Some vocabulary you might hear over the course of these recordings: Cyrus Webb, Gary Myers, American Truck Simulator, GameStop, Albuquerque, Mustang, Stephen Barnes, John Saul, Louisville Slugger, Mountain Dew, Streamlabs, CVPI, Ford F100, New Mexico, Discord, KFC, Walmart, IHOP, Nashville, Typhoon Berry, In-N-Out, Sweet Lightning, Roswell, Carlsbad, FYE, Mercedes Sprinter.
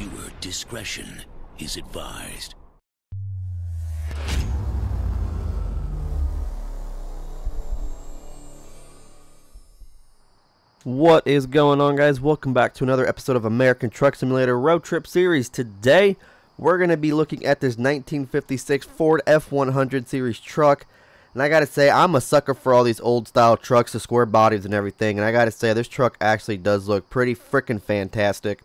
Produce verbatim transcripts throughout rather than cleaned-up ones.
Viewer discretion is advised. What is going on, guys? Welcome back to another episode of American Truck Simulator Road Trip Series. Today, we're going to be looking at this nineteen fifty-six Ford F one hundred series truck. And I gotta say, I'm a sucker for all these old style trucks, the square bodies and everything. And I gotta say, this truck actually does look pretty freaking fantastic.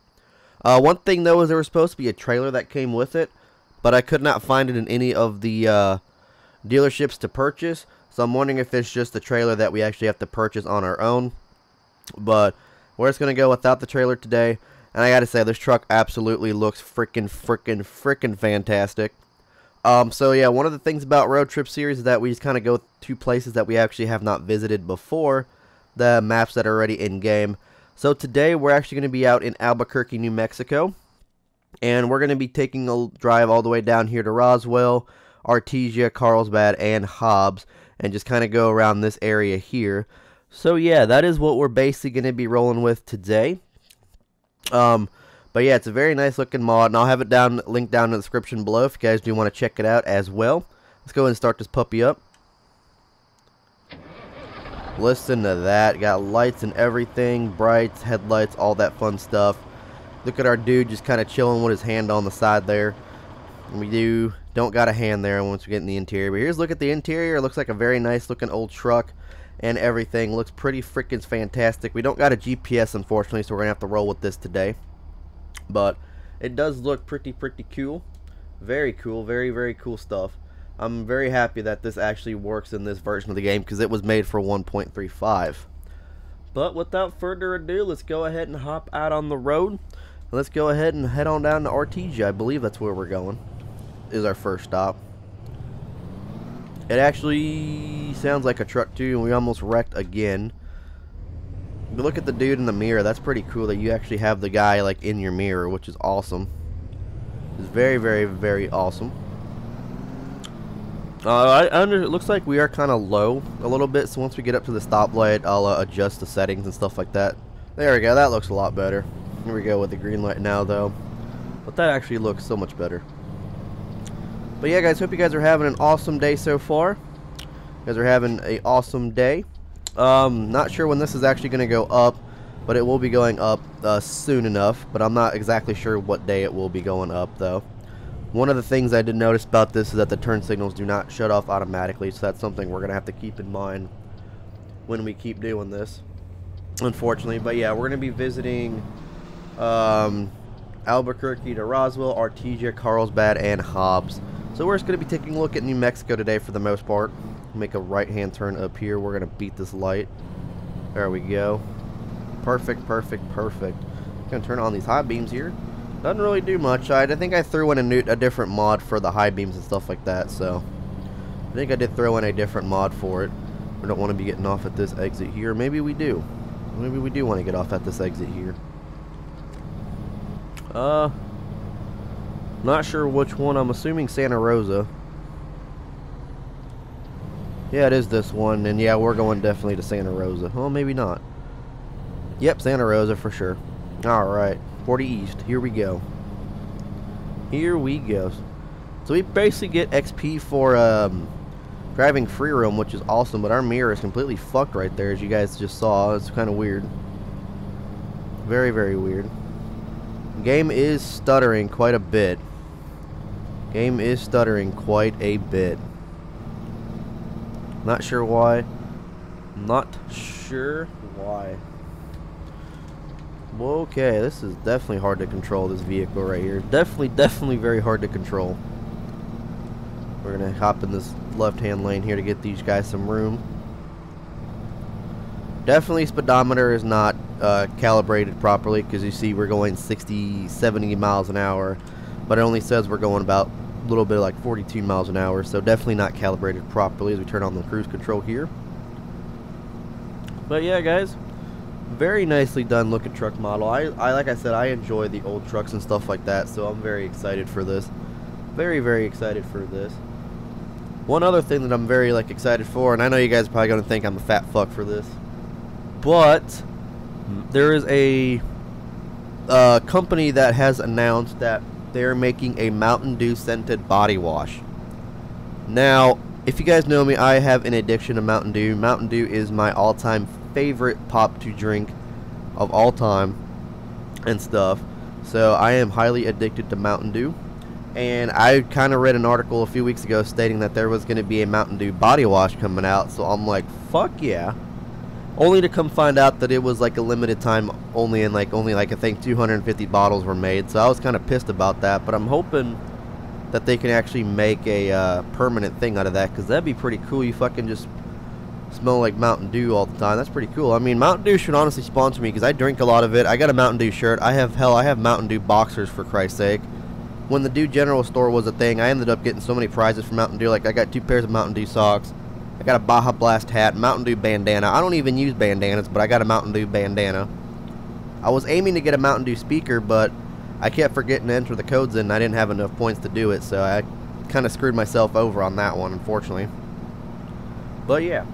Uh, one thing though is there was supposed to be a trailer that came with it, but I could not find it in any of the uh, dealerships to purchase. So I'm wondering if it's just the trailer that we actually have to purchase on our own. But we're just gonna go without the trailer today. And I gotta say, this truck absolutely looks freaking, freaking, freaking fantastic. Um, so yeah, one of the things about Road Trip Series is that we just kind of go to places that we actually have not visited before, the maps that are already in-game. So today we're actually going to be out in Albuquerque, New Mexico, and we're going to be taking a drive all the way down here to Roswell, Artesia, Carlsbad, and Hobbs, and just kind of go around this area here. So yeah, that is what we're basically going to be rolling with today. Um... But yeah, it's a very nice looking mod, and I'll have it down linked down in the description below if you guys do want to check it out as well. Let's go ahead and start this puppy up. Listen to that. Got lights and everything, brights, headlights, all that fun stuff. Look at our dude just kind of chilling with his hand on the side there. We do don't got a hand there once we get in the interior. But here's a look at the interior. It looks like a very nice looking old truck and everything. Looks pretty freaking fantastic. We don't got a G P S, unfortunately, so we're going to have to roll with this today. But it does look pretty pretty cool, very cool, very very cool stuff. I'm very happy that this actually works in this version of the game, because it was made for one point three five. But without further ado, let's go ahead and hop out on the road. Let's go ahead and head on down to Artesia. I believe that's where we're going, is our first stop. It actually sounds like a truck too, and we almost wrecked again. Look at the dude in the mirror. That's pretty cool that you actually have the guy like in your mirror, which is awesome. It's very very very awesome. uh, I under it looks like we are kind of low a little bit, so once we get up to the stoplight, I'll uh, adjust the settings and stuff like that. There we go, that looks a lot better. Here we go with the green light now though, but that actually looks so much better. But yeah guys, hope you guys are having an awesome day so far. You guys are having an awesome day. Um, not sure when this is actually going to go up, but it will be going up uh, soon enough, but I'm not exactly sure what day it will be going up though. One of the things I did notice about this is that the turn signals do not shut off automatically, so that's something we're going to have to keep in mind when we keep doing this, unfortunately. But yeah, we're going to be visiting um, Albuquerque to Roswell, Artesia, Carlsbad, and Hobbs. So we're just going to be taking a look at New Mexico today for the most part. Make a right hand turn up here. We're gonna beat this light. There we go. Perfect, perfect, perfect. Gonna turn on these high beams here. Doesn't really do much. I, I think I threw in a new a different mod for the high beams and stuff like that, so I think I did throw in a different mod for it. We don't want to be getting off at this exit here. Maybe we do. Maybe we do want to get off at this exit here. Uh not sure which one. I'm assuming Santa Rosa. Yeah, it is this one, and yeah, we're going definitely to Santa Rosa. Well, maybe not. Yep, Santa Rosa for sure. Alright, forty East. Here we go. Here we go. So we basically get X P for um, driving free roam, which is awesome, but our mirror is completely fucked right there, as you guys just saw. It's kind of weird. Very, very weird. Game is stuttering quite a bit. Game is stuttering quite a bit. Not sure why. Not sure why. Okay, this is definitely hard to control, this vehicle right here. Definitely, definitely very hard to control. We're going to hop in this left-hand lane here to get these guys some room. Definitely speedometer is not uh, calibrated properly, because you see we're going sixty, seventy miles an hour. But it only says we're going about little bit like forty-two miles an hour, so definitely not calibrated properly, as we turn on the cruise control here. But yeah guys, very nicely done looking truck model. I, I like I said, I enjoy the old trucks and stuff like that, so I'm very excited for this. Very very excited for this. One other thing that I'm very like excited for, and I know you guys are probably going to think I'm a fat fuck for this, but there is a uh, company that has announced that they're making a Mountain Dew scented body wash. Now, if you guys know me, I have an addiction to Mountain Dew. Mountain Dew is my all-time favorite pop to drink of all time and stuff. So I am highly addicted to Mountain Dew. And I kind of read an article a few weeks ago stating that there was going to be a Mountain Dew body wash coming out. So I'm like, fuck yeah. Only to come find out that it was like a limited time only, and like only like I think two hundred fifty bottles were made. So I was kind of pissed about that. But I'm hoping that they can actually make a uh, permanent thing out of that, because that'd be pretty cool. You fucking just smell like Mountain Dew all the time. That's pretty cool. I mean, Mountain Dew should honestly sponsor me, because I drink a lot of it. I got a Mountain Dew shirt. I have, hell, I have Mountain Dew boxers, for Christ's sake. When the Dew General store was a thing, I ended up getting so many prizes from Mountain Dew. Like, I got two pairs of Mountain Dew socks. I got a Baja Blast hat, Mountain Dew bandana. I don't even use bandanas, but I got a Mountain Dew bandana. I was aiming to get a Mountain Dew speaker, but I kept forgetting to enter the codes in, and I didn't have enough points to do it, so I kind of screwed myself over on that one, unfortunately. But yeah.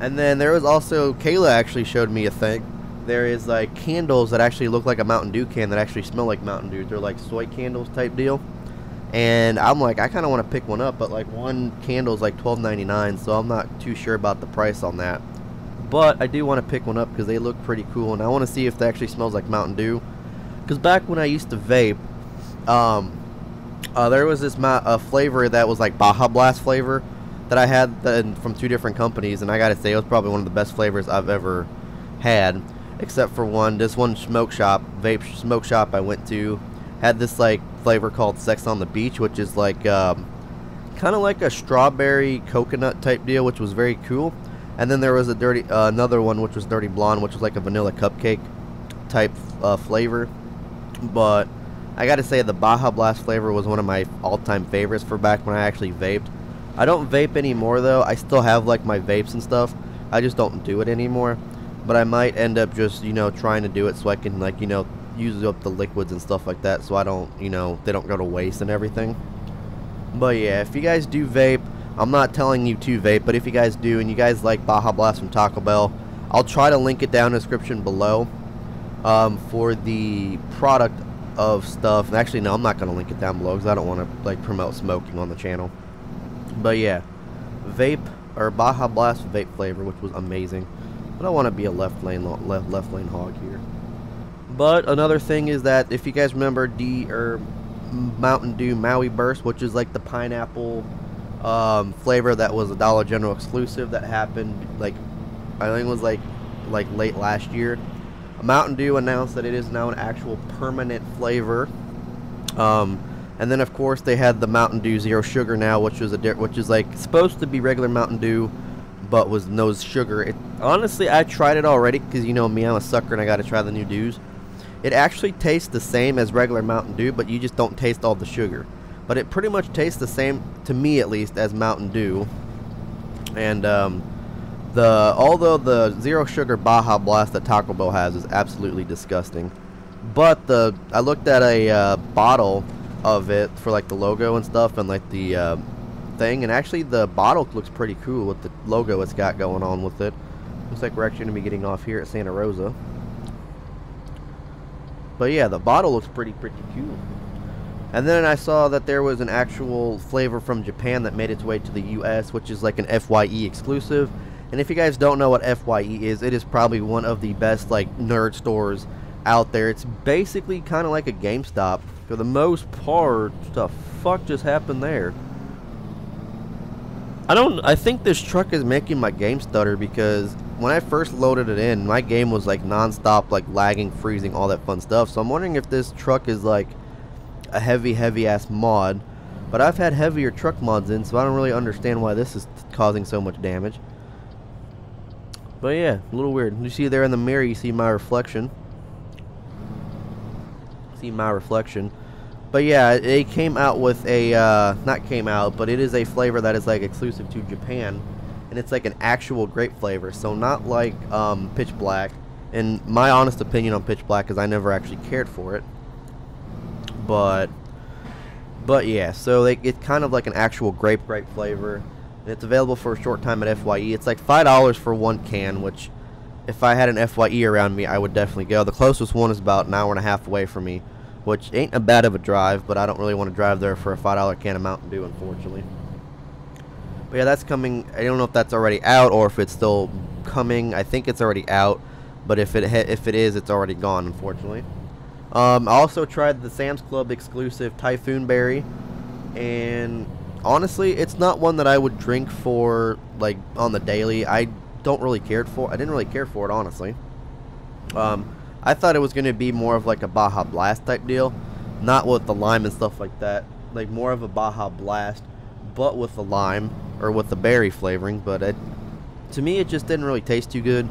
And then there was also, Kayla actually showed me a thing. There is like candles that actually look like a Mountain Dew can that actually smell like Mountain Dew. They're like soy candles type deal. And I'm like, I kind of want to pick one up, but like one candle is like twelve ninety-nine, so I'm not too sure about the price on that. But I do want to pick one up because they look pretty cool, and I want to see if they actually smells like Mountain Dew. Because back when I used to vape, um, uh, there was this uh, flavor that was like Baja Blast flavor that I had that, from two different companies, and I gotta say it was probably one of the best flavors I've ever had, except for one. This one smoke shop, vape smoke shop I went to, had this like flavor called Sex on the Beach, which is like um, kind of like a strawberry coconut type deal, which was very cool. And then there was a dirty uh, another one which was Dirty Blonde, which was like a vanilla cupcake type uh, flavor. But I gotta say the Baja Blast flavor was one of my all-time favorites for back when I actually vaped. I don't vape anymore though. I still have like my vapes and stuff. I just don't do it anymore. But I might end up just, you know, trying to do it so I can, like, you know, use up the liquids and stuff like that, so I don't, you know, they don't go to waste and everything. But yeah, if you guys do vape, I'm not telling you to vape, but if you guys do and you guys like Baja Blast from Taco Bell, I'll try to link it down in the description below. Um, for the product of stuff. Actually, no, I'm not going to link it down below because I don't want to, like, promote smoking on the channel. But yeah, vape, or Baja Blast vape flavor, which was amazing. But I want to be a left lane, left, left lane hog here. But another thing is that if you guys remember the or Mountain Dew Maui Burst, which is like the pineapple um, flavor that was a Dollar General exclusive that happened, like, I think it was like, like late last year. Mountain Dew announced that it is now an actual permanent flavor, um, and then of course they had the Mountain Dew Zero Sugar now, which was a which is like supposed to be regular Mountain Dew, but was no sugar. It, honestly, I tried it already because you know me, I'm a sucker and I got to try the new Dews. It actually tastes the same as regular Mountain Dew, but you just don't taste all the sugar. But it pretty much tastes the same to me, at least, as Mountain Dew, and. Um, The, although the Zero Sugar Baja Blast that Taco Bell has is absolutely disgusting. But the I looked at a uh, bottle of it for like the logo and stuff and like the uh, thing. And actually the bottle looks pretty cool with the logo it's got going on with it. Looks like we're actually going to be getting off here at Santa Rosa. But yeah, the bottle looks pretty, pretty cool. And then I saw that there was an actual flavor from Japan that made its way to the U S, which is like an F Y E exclusive. And if you guys don't know what F Y E is, it is probably one of the best, like, nerd stores out there. It's basically kind of like a GameStop for the most part. What the fuck just happened there? I don't... I think this truck is making my game stutter because when I first loaded it in, my game was, like, non-stop, like, lagging, freezing, all that fun stuff. So I'm wondering if this truck is, like, a heavy, heavy-ass mod. But I've had heavier truck mods in, so I don't really understand why this is causing so much damage. But yeah, a little weird. You see there in the mirror, you see my reflection. See my reflection. But yeah, it came out with a, uh, not came out, but it is a flavor that is like exclusive to Japan. And it's like an actual grape flavor. So not like um, Pitch Black. And my honest opinion on Pitch Black is I never actually cared for it. But, but yeah, so they, it's kind of like an actual grape, grape flavor. It's available for a short time at F Y E. It's like five dollars for one can, which if I had an F Y E around me, I would definitely go. The closest one is about an hour and a half away from me, which ain't a bad of a drive, but I don't really want to drive there for a five dollar can of Mountain Dew, unfortunately. But yeah, that's coming. I don't know if that's already out or if it's still coming. I think it's already out, but if it, if it is, it's already gone, unfortunately. Um, I also tried the Sam's Club exclusive Typhoon Berry, and honestly, it's not one that I would drink for, like, on the daily. I don't really care for I didn't really care for it, honestly. Um, I thought it was going to be more of like a Baja Blast type deal, not with the lime and stuff like that, like more of a Baja Blast, but with the lime or with the berry flavoring, but it, to me, it just didn't really taste too good,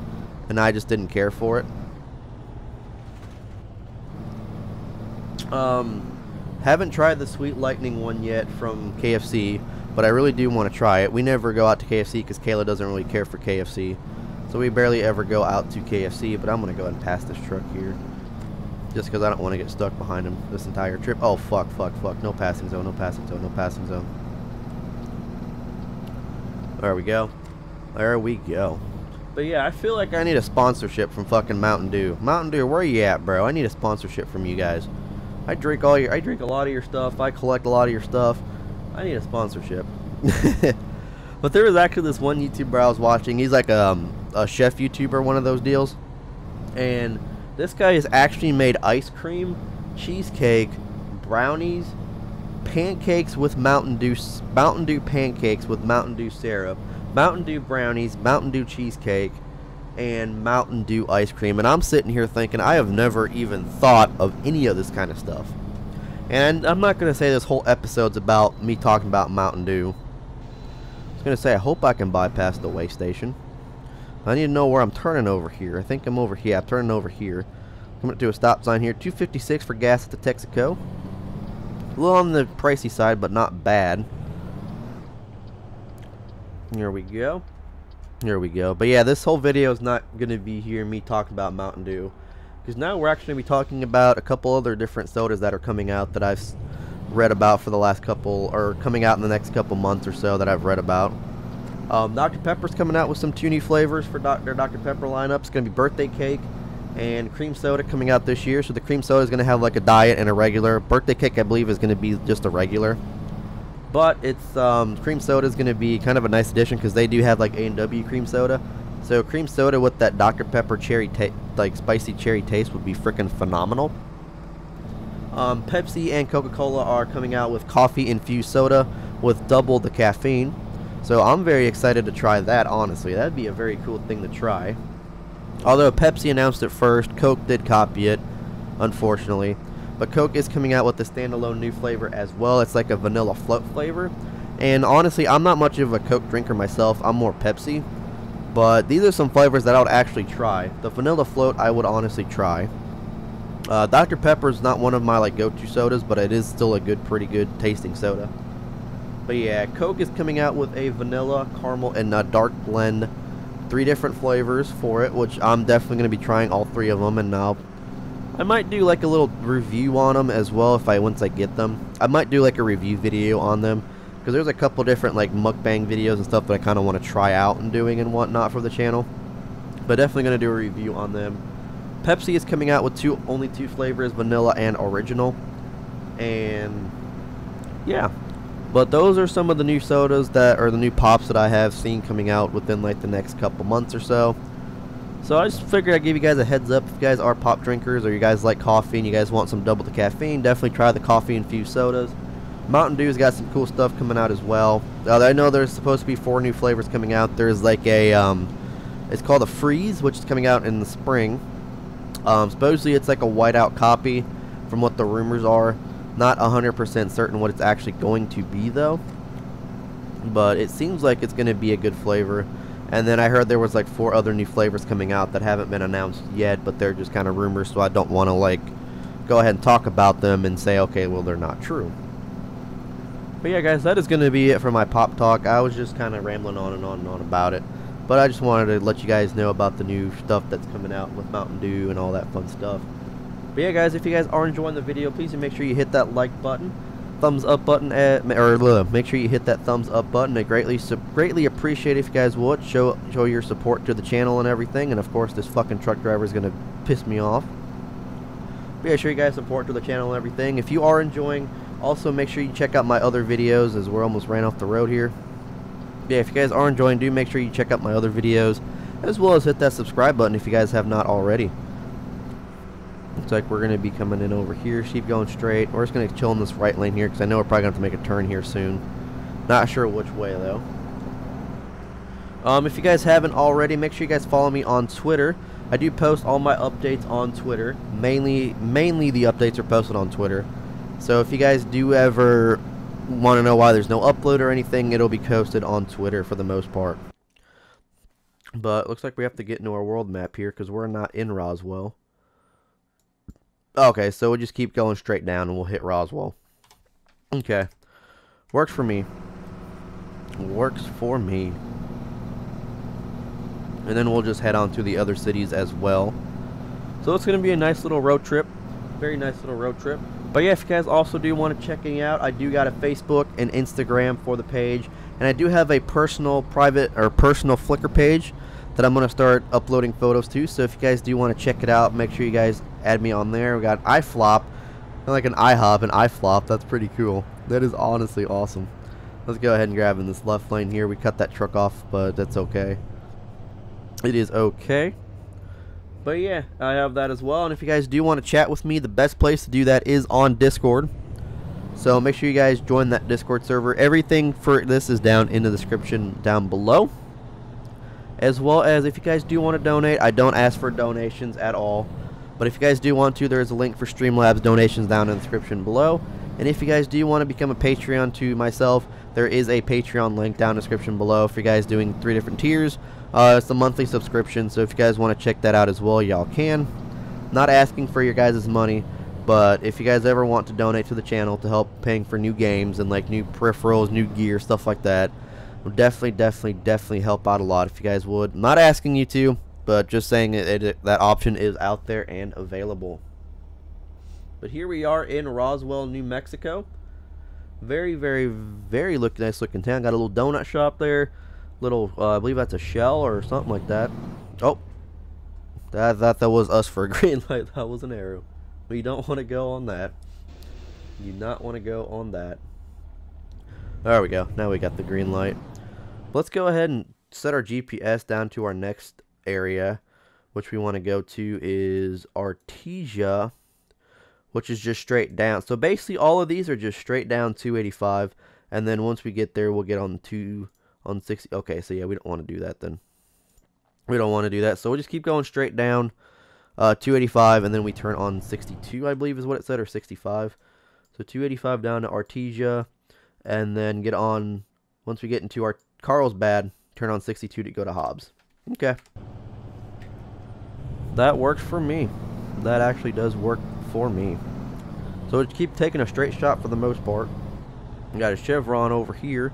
and I just didn't care for it. Um, haven't tried the Sweet Lightning one yet from K F C, but I really do want to try it. We never go out to K F C because Kayla doesn't really care for K F C, so we barely ever go out to K F C, but I'm going to go ahead and pass this truck here just because I don't want to get stuck behind him this entire trip. Oh, fuck, fuck, fuck. No passing zone, no passing zone, no passing zone. There we go. There we go. But yeah, I feel like I need a sponsorship from fucking Mountain Dew. Mountain Dew, where you at, bro? I need a sponsorship from you guys. I drink all your, I drink a lot of your stuff. I collect a lot of your stuff. I need a sponsorship. But there was actually this one YouTuber I was watching. He's like um, a chef YouTuber, one of those deals. And this guy has actually made ice cream, cheesecake, brownies, pancakes with Mountain Dew, Mountain Dew pancakes with Mountain Dew syrup, Mountain Dew brownies, Mountain Dew cheesecake, and Mountain Dew ice cream. And I'm sitting here thinking, I have never even thought of any of this kind of stuff. And I'm not going to say this whole episode's about me talking about Mountain Dew. I was going to say, I hope I can bypass the weigh station. I need to know where I'm turning over here. I think I'm over here. I'm turning over here. Coming up to a stop sign here. two fifty-six for gas at the Texaco. A little on the pricey side, but not bad. Here we go. Here we go. But yeah, this whole video is not going to be here me talking about Mountain Dew, because now we're actually going to be talking about a couple other different sodas that are coming out that I've read about for the last couple, or coming out in the next couple months or so that I've read about. Um, Doctor Pepper's coming out with some two new flavors for their Doctor Pepper lineup. It's going to be birthday cake and cream soda coming out this year. So the cream soda is going to have like a diet and a regular. Birthday cake, I believe, is going to be just a regular. But it's um, cream soda is going to be kind of a nice addition because they do have like A and W cream soda. So cream soda with that Doctor Pepper cherry ta like spicy cherry taste would be freaking phenomenal. Um, Pepsi and Coca-Cola are coming out with coffee infused soda with double the caffeine. So I'm very excited to try that, honestly. That'd be a very cool thing to try. Although Pepsi announced it first, Coke did copy it, unfortunately. But Coke is coming out with a standalone new flavor as well. It's like a vanilla float flavor. And honestly, I'm not much of a Coke drinker myself. I'm more Pepsi. But these are some flavors that I would actually try. The vanilla float, I would honestly try. Uh, Doctor Pepper is not one of my like go-to sodas, but it is still a good, pretty good tasting soda. But yeah, Coke is coming out with a vanilla, caramel, and a dark blend. Three different flavors for it, which I'm definitely going to be trying all three of them. And now, I might do like a little review on them as well if I once I get them. I might do like a review video on them because there's a couple different like mukbang videos and stuff that I kind of want to try out and doing and whatnot for the channel. But definitely going to do a review on them. Pepsi is coming out with two only two flavors, vanilla and original. And yeah, but those are some of the new sodas that are the new pops that I have seen coming out within like the next couple months or so. So I just figured I'd give you guys a heads up if you guys are pop drinkers or you guys like coffee and you guys want some double the caffeine, definitely try the coffee infused sodas. Mountain Dew's got some cool stuff coming out as well. Uh, I know there's supposed to be four new flavors coming out. There's like a, um, it's called a Freeze, which is coming out in the spring. Um, supposedly it's like a whiteout copy from what the rumors are. Not one hundred percent certain what it's actually going to be though. But it seems like it's going to be a good flavor. And then I heard there was like four other new flavors coming out that haven't been announced yet, but they're just kind of rumors, so I don't want to like go ahead and talk about them and say, okay, well, they're not true. But yeah, guys, that is going to be it for my pop talk. I was just kind of rambling on and on and on about it, but I just wanted to let you guys know about the new stuff that's coming out with Mountain Dew and all that fun stuff. But yeah, guys, if you guys are enjoying the video, please make sure you hit that like button. thumbs up button at, or make sure you hit that thumbs up button. I greatly, greatly appreciate it if you guys would show show your support to the channel and everything. And of course, this fucking truck driver is gonna piss me off. But yeah, show you guys support to the channel and everything. If you are enjoying, also make sure you check out my other videos, as we're almost ran off the road here. Yeah, if you guys are enjoying, do make sure you check out my other videos, as well as hit that subscribe button if you guys have not already. Looks like we're going to be coming in over here. Keep going straight. We're just going to chill in this right lane here, because I know we're probably going to have to make a turn here soon. Not sure which way, though. Um, if you guys haven't already, make sure you guys follow me on Twitter. I do post all my updates on Twitter. Mainly, mainly the updates are posted on Twitter. So if you guys do ever want to know why there's no upload or anything, it'll be posted on Twitter for the most part. But it looks like we have to get into our world map here, because we're not in Roswell. Okay, so we'll just keep going straight down and we'll hit Roswell. Okay. Works for me. Works for me. And then we'll just head on to the other cities as well. So it's going to be a nice little road trip. Very nice little road trip. But yeah, if you guys also do want to check me out, I do got a Facebook and Instagram for the page. And I do have a personal private or personal Flickr page that I'm going to start uploading photos to. So if you guys do want to check it out, make sure you guys add me on there. We got iFlop, like an IHOP and iFlop. That's pretty cool. That is honestly awesome. Let's go ahead and grab in this left lane here. We cut that truck off, but that's okay. It is okay. But yeah, I have that as well. And if you guys do want to chat with me, the best place to do that is on Discord. So make sure you guys join that Discord server. Everything for this is down in the description down below. As well as if you guys do want to donate, I don't ask for donations at all. But if you guys do want to, there is a link for Streamlabs donations down in the description below. And if you guys do want to become a Patreon to myself, there is a Patreon link down in the description below. If you guys doing three different tiers, uh, it's a monthly subscription. So if you guys want to check that out as well, y'all can. Not asking for your guys' money, but if you guys ever want to donate to the channel to help paying for new games and like new peripherals, new gear, stuff like that, will definitely, definitely, definitely help out a lot if you guys would. I'm not asking you to. But just saying it, it, that option is out there and available. But here we are in Roswell, New Mexico. Very, very, very look, nice looking town. Got a little donut shop there. Little, uh, I believe that's a Shell or something like that. Oh, I thought that was us for a green light. That was an arrow. We don't want to go on that. You do not want to go on that. There we go. Now we got the green light. Let's go ahead and set our G P S down to our next area, which we want to go to is Artesia, which is just straight down. So basically all of these are just straight down two eighty-five, and then once we get there we'll get on two on sixty. Okay, so yeah, we don't want to do that then. We don't want to do that. So we'll just keep going straight down uh two eighty-five, and then we turn on sixty-two, I believe is what it said, or sixty-five. So two eighty-five down to Artesia, and then get on, once we get into our Carlsbad, turn on sixty-two to go to Hobbs. Okay. That works for me. That actually does work for me. So just keep taking a straight shot for the most part. We got a Chevron over here.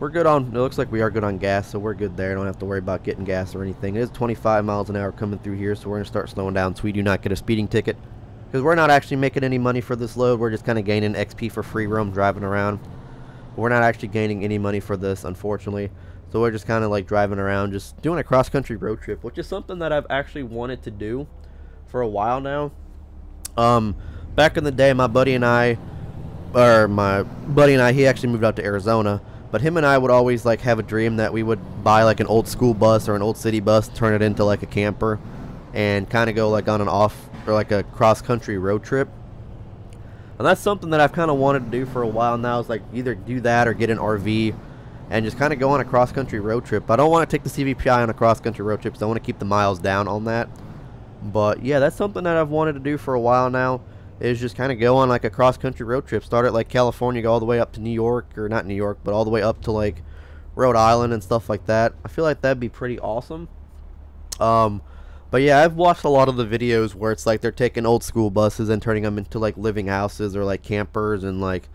We're good on, it looks like we are good on gas, so we're good there. Don't have to worry about getting gas or anything. It is twenty-five miles an hour coming through here, so we're going to start slowing down so we do not get a speeding ticket. Because we're not actually making any money for this load. We're just kind of gaining X P for free roam driving around. We're not actually gaining any money for this, unfortunately. So we're just kind of like driving around, just doing a cross-country road trip, which is something that I've actually wanted to do for a while now. Um, back in the day, my buddy and I, or my buddy and I, he actually moved out to Arizona, but him and I would always like have a dream that we would buy like an old school bus or an old city bus, turn it into like a camper, and kind of go like on and off or like a cross-country road trip. And that's something that I've kind of wanted to do for a while now, is like either do that or get an R V. And just kind of go on a cross-country road trip. I don't want to take the C V P I on a cross-country road trip, so I want to keep the miles down on that. But yeah, that's something that I've wanted to do for a while now, is just kind of go on like a cross-country road trip. Start at like California, go all the way up to New York, or not New York, but all the way up to like Rhode Island and stuff like that. I feel like that'd be pretty awesome. Um, but yeah, I've watched a lot of the videos where it's like they're taking old school buses and turning them into like living houses or like campers and like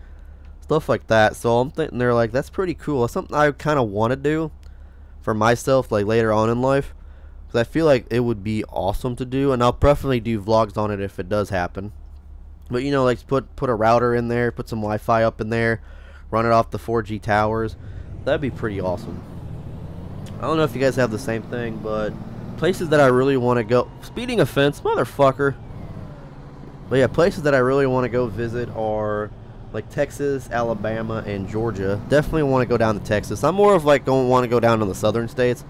stuff like that. So I'm thinking they're like, that's pretty cool. That's something I kind of want to do for myself like later on in life, because I feel like it would be awesome to do, and I'll preferably do vlogs on it if it does happen. But, you know, like put put a router in there, put some Wi-Fi up in there, run it off the four G towers. That'd be pretty awesome. I don't know if you guys have the same thing, but places that I really want to go. Speeding offense, motherfucker. But yeah, places that I really want to go visit are like Texas, Alabama, and Georgia. Definitely want to go down to Texas. I'm more of like going want to go down to the southern states,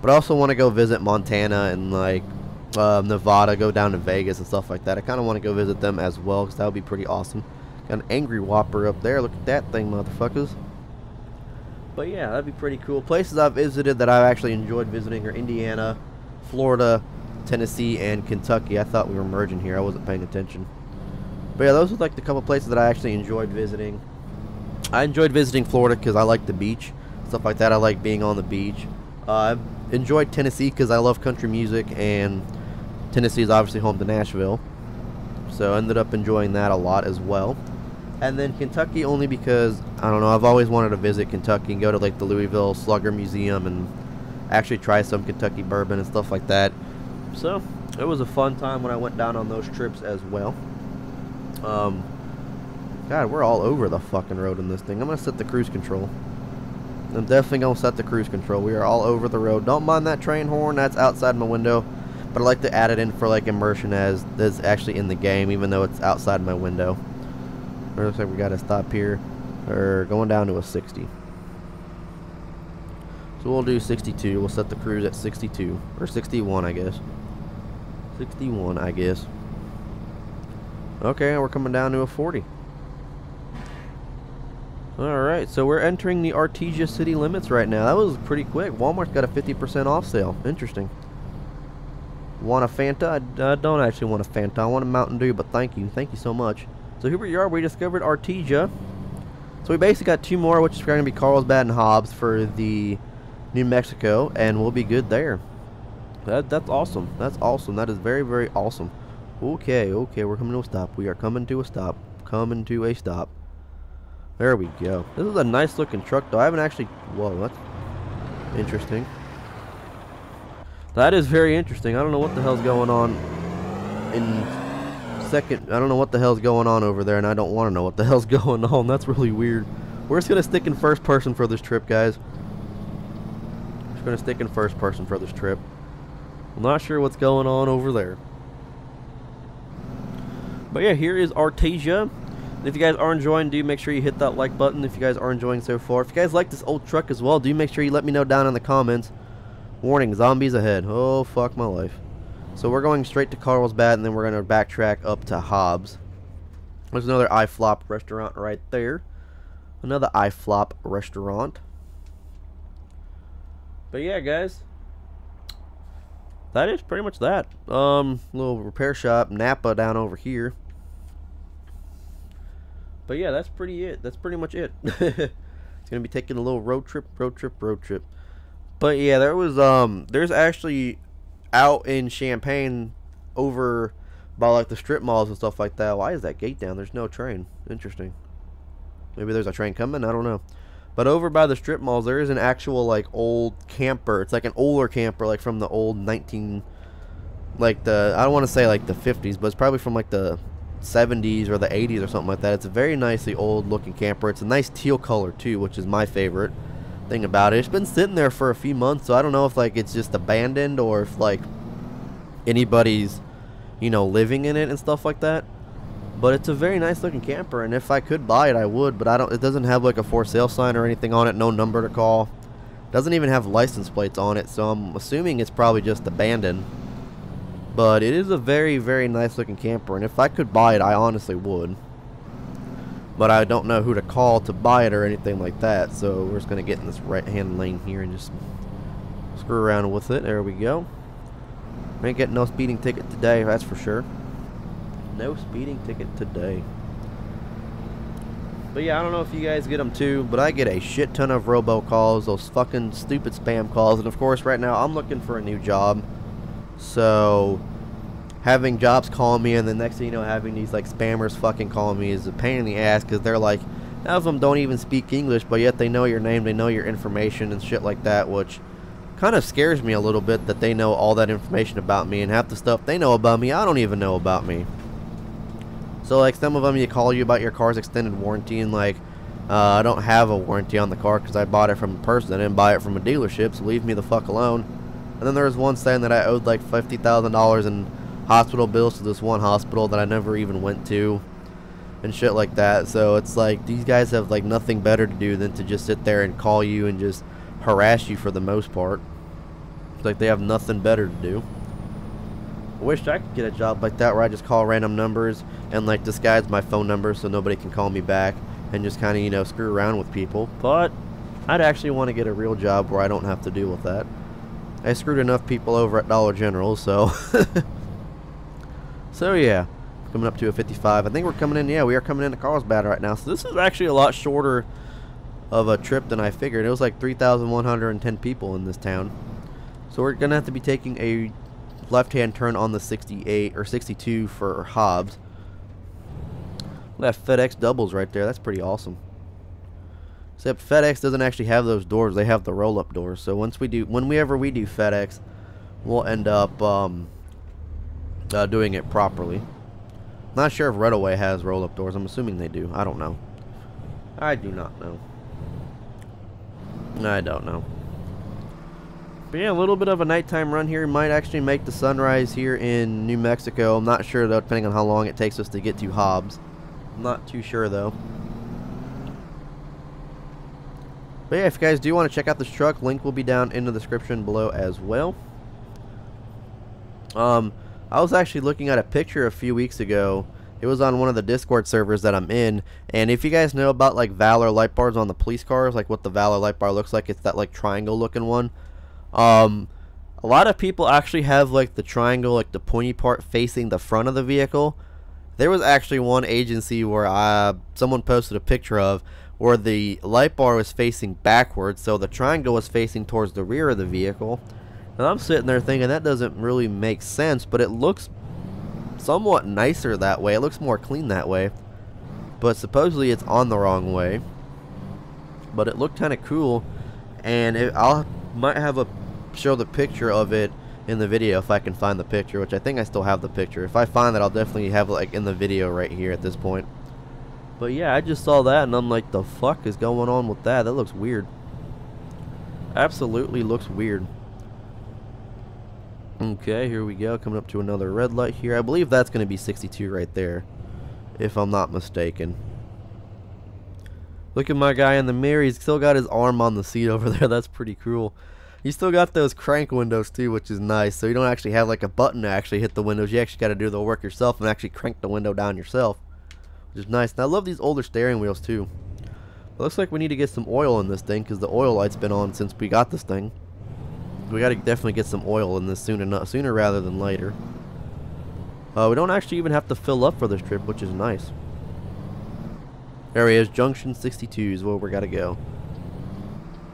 but I also want to go visit Montana and like uh, Nevada, go down to Vegas and stuff like that. I kind of want to go visit them as well because that would be pretty awesome. Got an angry whopper up there. Look at that thing, motherfuckers. But yeah, that'd be pretty cool. Places I've visited that I've actually enjoyed visiting are Indiana, Florida, Tennessee, and Kentucky. I thought we were merging here. I wasn't paying attention. But yeah, those were like the couple places that I actually enjoyed visiting. I enjoyed visiting Florida because I like the beach, stuff like that. I like being on the beach. Uh, I've enjoyed Tennessee because I love country music, and Tennessee is obviously home to Nashville. So I ended up enjoying that a lot as well. And then Kentucky only because, I don't know, I've always wanted to visit Kentucky and go to like the Louisville Slugger Museum and actually try some Kentucky bourbon and stuff like that. So it was a fun time when I went down on those trips as well. Um, God, we're all over the fucking road in this thing. I'm going to set the cruise control. I'm definitely going to set the cruise control. We are all over the road. Don't mind that train horn. That's outside my window. But I like to add it in for like immersion as that's actually in the game, even though it's outside my window. It looks like we got to stop here. Or going down to a sixty. So we'll do sixty-two. We'll set the cruise at sixty-two. Or sixty-one, I guess. sixty-one, I guess. Okay, we're coming down to a forty. Alright, so we're entering the Artesia city limits right now. That was pretty quick. Walmart's got a fifty percent off sale. Interesting. Want a Fanta? I, I don't actually want a Fanta. I want a Mountain Dew, but thank you. Thank you so much. So here we are, we discovered Artesia. So we basically got two more, which is going to be Carlsbad and Hobbs for the New Mexico, and we'll be good there. That, that's awesome. That's awesome. That is very, very awesome. Okay, okay, we're coming to a stop. We are coming to a stop. Coming to a stop. There we go. This is a nice looking truck, though. I haven't actually... Whoa, that's interesting. That is very interesting. I don't know what the hell's going on in... Second, I don't know what the hell's going on over there, and I don't want to know what the hell's going on. That's really weird. We're just gonna stick in first person for this trip, guys. Just gonna stick in first person for this trip. I'm not sure what's going on over there. But yeah, here is Artesia. If you guys are enjoying, do make sure you hit that like button. If you guys are enjoying so far, if you guys like this old truck as well, do make sure you let me know down in the comments. Warning: zombies ahead. Oh fuck my life. So we're going straight to Carlsbad, and then we're going to backtrack up to Hobbs. There's another iFlop restaurant right there. Another iFlop restaurant. But yeah, guys. That is pretty much that. Um, little repair shop, Napa down over here. But yeah, that's pretty it. That's pretty much it. It's going to be taking a little road trip, road trip, road trip. But yeah, there was, um, there's actually... out in Champaign over by like the strip malls and stuff like that. Why is that gate down? There's no train. Interesting. Maybe there's a train coming, I don't know. But over by the strip malls there is an actual like old camper. It's like an older camper, like from the old nineteen like the I don't want to say like the fifties, but it's probably from like the seventies or the eighties or something like that. It's a very nicely old looking camper. It's a nice teal color too, which is my favorite thing about it. It's been sitting there for a few months, so I don't know if like it's just abandoned or if like anybody's, you know, living in it and stuff like that. But it's a very nice looking camper, and if I could buy it I would, but I don't. It doesn't have like a for sale sign or anything on it, no number to call, doesn't even have license plates on it, so I'm assuming it's probably just abandoned. But it is a very, very nice looking camper, and if I could buy it I honestly would. But I don't know who to call to buy it or anything like that, so we're just going to get in this right-hand lane here and just screw around with it. There we go. We ain't getting no speeding ticket today, that's for sure. No speeding ticket today. But yeah, I don't know if you guys get them too, but I get a shit ton of robocalls, those fucking stupid spam calls. And of course, right now, I'm looking for a new job. So... having jobs call me, and the next thing you know, having these like spammers fucking call me is a pain in the ass, because they're like, half of them don't even speak English, but yet they know your name, they know your information and shit like that, which kind of scares me a little bit that they know all that information about me, and half the stuff they know about me I don't even know about me. So like some of them, you call you about your car's extended warranty, and like uh, I don't have a warranty on the car because I bought it from a person. I didn't buy it from a dealership, so leave me the fuck alone. And then there was one saying that I owed like fifty thousand dollars in hospital bills to this one hospital that I never even went to, and shit like that. So it's like these guys have like nothing better to do than to just sit there and call you and just harass you for the most part. It's like they have nothing better to do. I wish I could get a job like that where I just call random numbers and like disguise my phone number so nobody can call me back and just kind of, you know, screw around with people. But I'd actually want to get a real job where I don't have to deal with that. I screwed enough people over at Dollar General, so so yeah, coming up to a fifty-five. I think we're coming in, yeah, we are coming into Carlsbad right now. So this is actually a lot shorter of a trip than I figured. It was like three thousand one hundred ten people in this town. So we're gonna have to be taking a left-hand turn on the sixty-eight or sixty-two for Hobbs. That FedEx doubles right there. That's pretty awesome. Except FedEx doesn't actually have those doors. They have the roll-up doors. So once we do, whenever we do FedEx, we'll end up um, uh, doing it properly. Not sure if Redaway has roll-up doors. I'm assuming they do. I don't know. I do not know. I don't know. But yeah, a little bit of a nighttime run here. Might actually make the sunrise here in New Mexico. I'm not sure, though, depending on how long it takes us to get to Hobbs. I'm not too sure, though. But yeah, if you guys do want to check out this truck, link will be down in the description below as well. Um... I was actually looking at a picture a few weeks ago. It was on one of the Discord servers that I'm in, and if you guys know about like Valor light bars on the police cars, like what the Valor light bar looks like, it's that like triangle looking one. Um, a lot of people actually have like the triangle, like the pointy part facing the front of the vehicle. There was actually one agency where I, someone posted a picture of where the light bar was facing backwards, so the triangle was facing towards the rear of the vehicle. And I'm sitting there thinking that doesn't really make sense, but it looks somewhat nicer that way. It looks more clean that way. But supposedly it's on the wrong way. But it looked kind of cool, and it, I'll might have a show the picture of it in the video if I can find the picture, which I think I still have the picture. If I find that, I'll definitely have like in the video right here at this point. But yeah, I just saw that and I'm like, the fuck is going on with that? That looks weird. Absolutely looks weird. Okay, here we go, coming up to another red light here. I believe that's going to be sixty-two right there, if I'm not mistaken. Look at my guy in the mirror. He's still got his arm on the seat over there. That's pretty cool. He's still got those crank windows too, which is nice. So you don't actually have like a button to actually hit the windows. You actually got to do the work yourself and actually crank the window down yourself, which is nice. And I love these older steering wheels too. It looks like we need to get some oil in this thing because the oil light's been on since we got this thing. We gotta definitely get some oil in this sooner, not sooner rather than later. Uh, we don't actually even have to fill up for this trip, which is nice. There he is, Junction sixty-two is where we gotta go.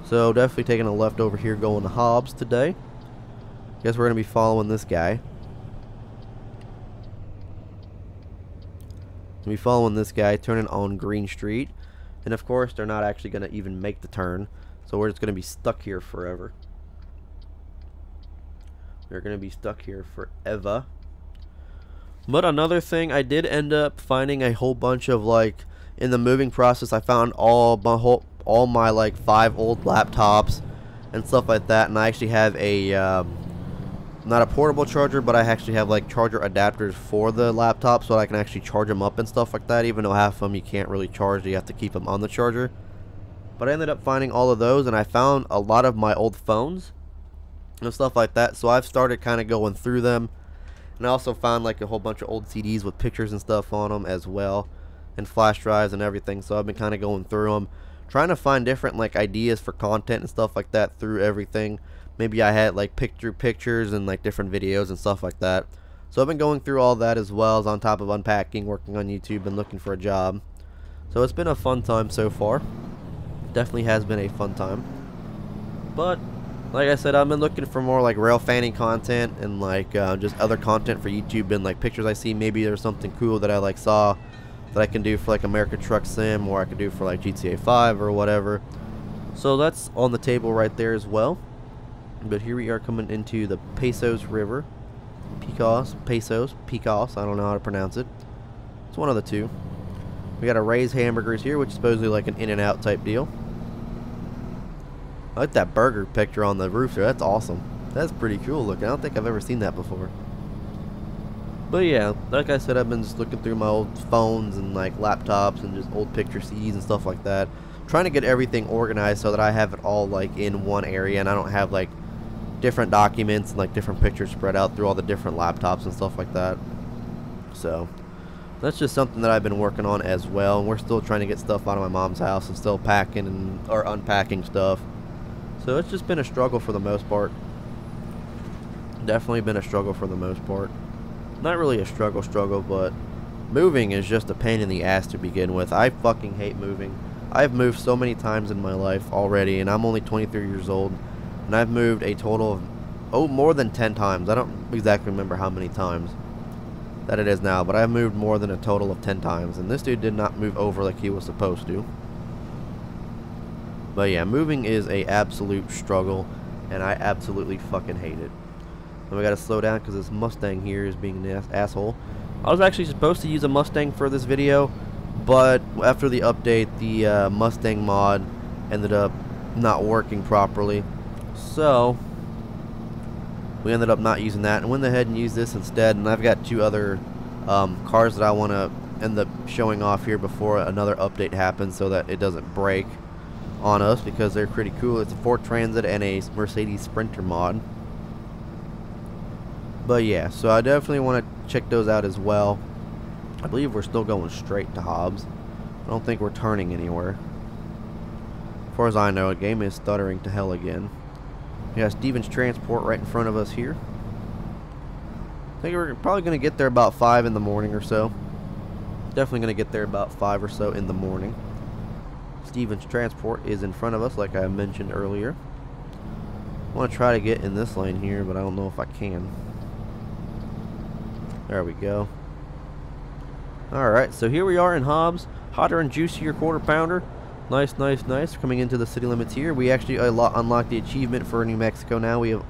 So definitely taking a left over here, going to Hobbs today. Guess we're gonna be following this guy. We'll be following this guy, turning on Green Street, and of course they're not actually gonna even make the turn, so we're just gonna be stuck here forever. They're going to be stuck here forever. But another thing, I did end up finding a whole bunch of, like, in the moving process, I found all my, whole, all my like, five old laptops and stuff like that. And I actually have a, um, not a portable charger, but I actually have, like, charger adapters for the laptop so I can actually charge them up and stuff like that. Even though half of them you can't really charge, you have to keep them on the charger. But I ended up finding all of those, and I found a lot of my old phones and stuff like that, so I've started kind of going through them. And I also found like a whole bunch of old C Ds with pictures and stuff on them as well, and flash drives and everything. So I've been kind of going through them, trying to find different like ideas for content and stuff like that through everything. Maybe I had like picture pictures and like different videos and stuff like that. So I've been going through all that as well as on top of unpacking, working on YouTube, and looking for a job. So it's been a fun time so far. Definitely has been a fun time. But like I said, I've been looking for more like rail fanning content and like uh, just other content for YouTube and like pictures I see. Maybe there's something cool that I like saw that I can do for like American Truck Sim, or I could do for like G T A five or whatever. So that's on the table right there as well. But here we are coming into the Pesos River. Pecos, Pesos, Pecos, I don't know how to pronounce it. It's It's one of the two. We got a Ray's Hamburgers here, which is supposedly like an In-N-Out type deal. I like that burger picture on the roof there. That's awesome. That's pretty cool looking. I don't think I've ever seen that before. But yeah, like I said, I've been just looking through my old phones and like laptops and just old picture C Ds and stuff like that. Trying to get everything organized so that I have it all like in one area and I don't have like different documents and like different pictures spread out through all the different laptops and stuff like that. So that's just something that I've been working on as well. And we're still trying to get stuff out of my mom's house and still packing and or unpacking stuff. So it's just been a struggle for the most part. Definitely been a struggle for the most part. Not really a struggle struggle, but moving is just a pain in the ass to begin with. I fucking hate moving. I've moved so many times in my life already, and I'm only twenty-three years old. And I've moved a total of, oh, more than ten times. I don't exactly remember how many times that it is now, but I've moved more than a total of ten times. And this dude did not move over like he was supposed to. But yeah, moving is a absolute struggle, and I absolutely fucking hate it. And we got to slow down because this Mustang here is being an ass asshole. I was actually supposed to use a Mustang for this video, but after the update, the uh, Mustang mod ended up not working properly. So we ended up not using that and went ahead and used this instead. And I've got two other um, cars that I want to end up showing off here before another update happens so that it doesn't break on us, because they're pretty cool. It's a Ford Transit and a Mercedes Sprinter mod. But yeah, so I definitely want to check those out as well. I believe we're still going straight to Hobbs. I don't think we're turning anywhere. As far as I know, the game is stuttering to hell again. We got Stevens Transport right in front of us here. I think we're probably going to get there about five in the morning or so. Definitely going to get there about five or so in the morning. Stevens Transport is in front of us, like I mentioned earlier. I want to try to get in this lane here, but I don't know if I can. There we go. Alright, so here we are in Hobbs. Hotter and juicier quarter pounder. Nice, nice, nice. Coming into the city limits here. We actually unlocked the achievement for New Mexico now. We have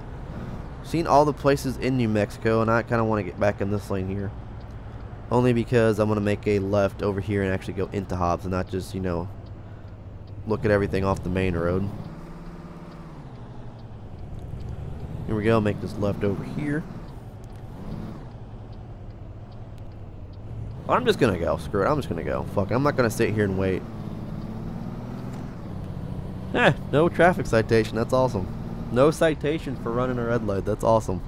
seen all the places in New Mexico, and I kind of want to get back in this lane here. Only because I'm going to make a left over here and actually go into Hobbs and not just, you know, look at everything off the main road. Here we go. Make this left over here. I'm just going to go. Screw it. I'm just going to go. Fuck. I'm not going to sit here and wait. Eh. No traffic citation. That's awesome. No citation for running a red light. That's awesome.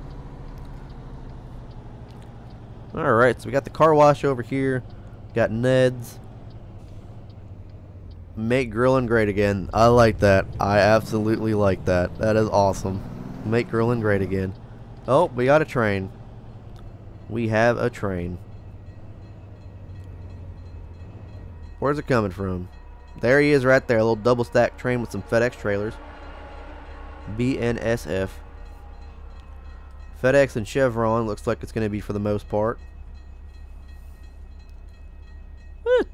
Alright. So we got the car wash over here. Got Ned's. Make grilling great again. I like that. I absolutely like that. That is awesome. Make grilling great again. Oh, we got a train. We have a train. Where's it coming from? There he is right there. A little double stack train with some FedEx trailers. B N S F. FedEx and Chevron. Looks like it's going to be for the most part. Eh,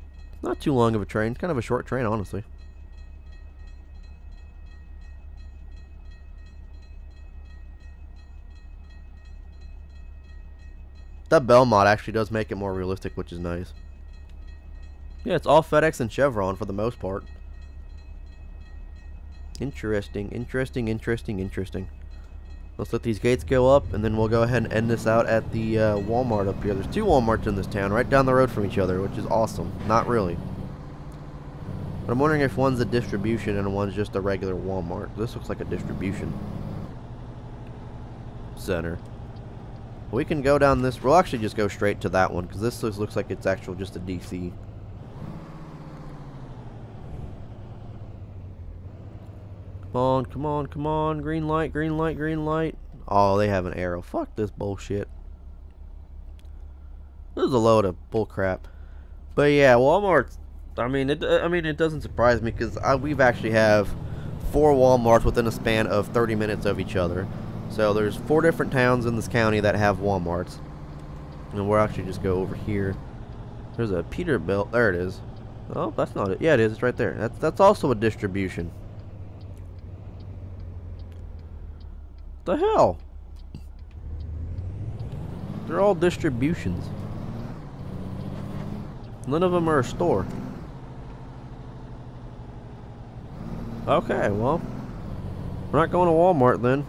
not too long of a train. Kind of a short train, honestly. That Belmont actually does make it more realistic, which is nice. Yeah, it's all FedEx and Chevron for the most part. Interesting, interesting, interesting, interesting. Let's let these gates go up, and then we'll go ahead and end this out at the uh, Walmart up here. There's two Walmarts in this town, right down the road from each other, which is awesome. Not really. But I'm wondering if one's a distribution and one's just a regular Walmart. This looks like a distribution center. We can go down this. We'll actually just go straight to that one, because this looks like it's actual just a D C. Come on, come on, come on. Green light, green light, green light. Oh, they have an arrow. Fuck this bullshit. This is a load of bullcrap. But yeah, Walmart's, I mean, it, I mean, it doesn't surprise me, because we've actually have four Walmarts within a span of thirty minutes of each other. So there's four different towns in this county that have Walmarts. And we'll actually just go over here. There's a Peterbilt. There it is. Oh, that's not it. Yeah, it is. It's right there. That's, that's also a distribution. The hell? They're all distributions. None of them are a store. Okay, well, we're not going to Walmart then.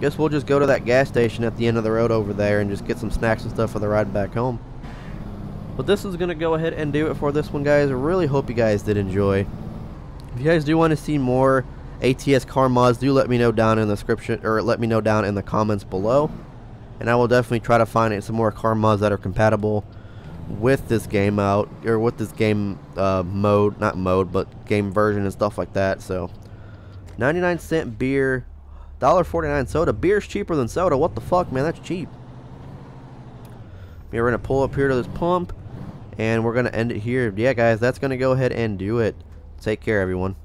Guess we'll just go to that gas station at the end of the road over there and just get some snacks and stuff for the ride back home. But this is going to go ahead and do it for this one, guys. I really hope you guys did enjoy. If you guys do want to see more A T S car mods, do let me know down in the description, or let me know down in the comments below. And I will definitely try to find some more car mods that are compatible with this game out, or with this game uh, mode, not mode, but game version and stuff like that. So, ninety-nine cent beer. one forty-nine soda. Beer's cheaper than soda. What the fuck, man? That's cheap. Yeah, we're going to pull up here to this pump, and we're going to end it here. Yeah, guys, that's going to go ahead and do it. Take care, everyone.